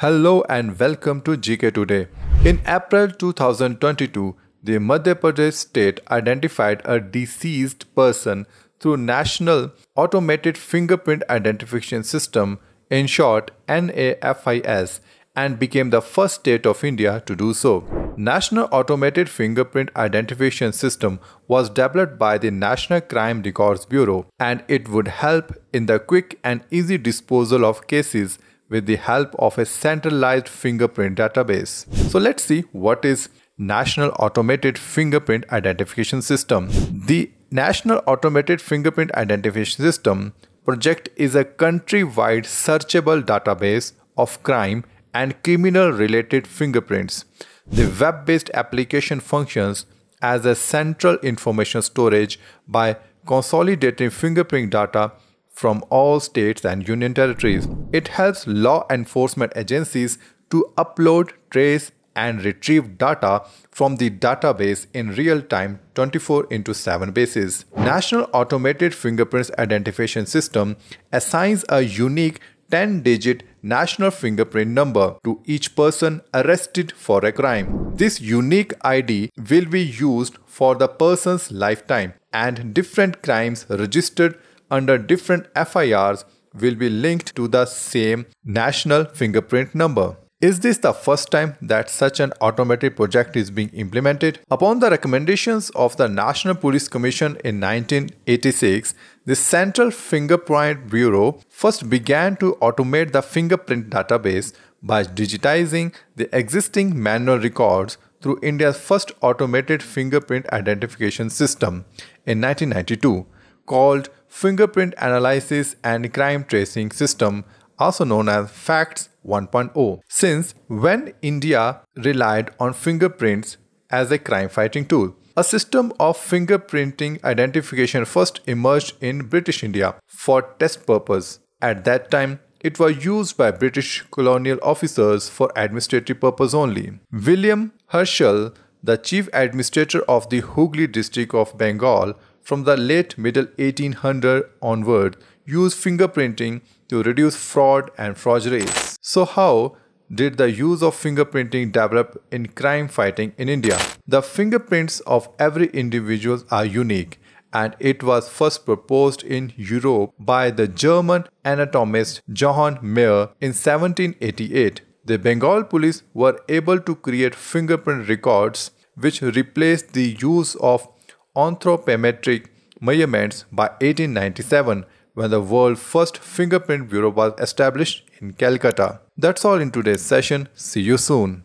Hello and welcome to GK Today. In April 2022, the Madhya Pradesh state identified a deceased person through National Automated Fingerprint Identification System, in short NAFIS, and became the first state of India to do so. National Automated Fingerprint Identification System was developed by the National Crime Records Bureau, and it would help in the quick and easy disposal of cases with the help of a centralized fingerprint database. So let's see what is National Automated Fingerprint Identification System. The National Automated Fingerprint Identification System project is a country-wide searchable database of crime and criminal-related fingerprints. The web-based application functions as a central information storage by consolidating fingerprint data from all states and union territories. It helps law enforcement agencies to upload, trace, and retrieve data from the database in real-time 24/7 basis. National Automated Fingerprints Identification System assigns a unique 10-digit national fingerprint number to each person arrested for a crime. This unique ID will be used for the person's lifetime, and different crimes registered under different FIRs will be linked to the same national fingerprint number. Is this the first time that such an automated project is being implemented? Upon the recommendations of the National Police Commission in 1986, the Central Fingerprint Bureau first began to automate the fingerprint database by digitizing the existing manual records through India's first automated fingerprint identification system in 1992, called Fingerprint Analysis and Crime Tracing System, also known as FACTS 1.0. Since when India relied on fingerprints as a crime-fighting tool, a system of fingerprinting identification first emerged in British India for test purpose. At that time, it was used by British colonial officers for administrative purpose only. William Herschel, the chief administrator of the Hooghly district of Bengal from the late middle 1800s onward, used fingerprinting to reduce fraud and forgeries. So how did the use of fingerprinting develop in crime fighting in India? The fingerprints of every individual are unique, and it was first proposed in Europe by the German anatomist Johann Mayer in 1788. The Bengal police were able to create fingerprint records which replaced the use of anthropometric measurements by 1897, when the world's first fingerprint bureau was established in Calcutta. That's all in today's session. See you soon.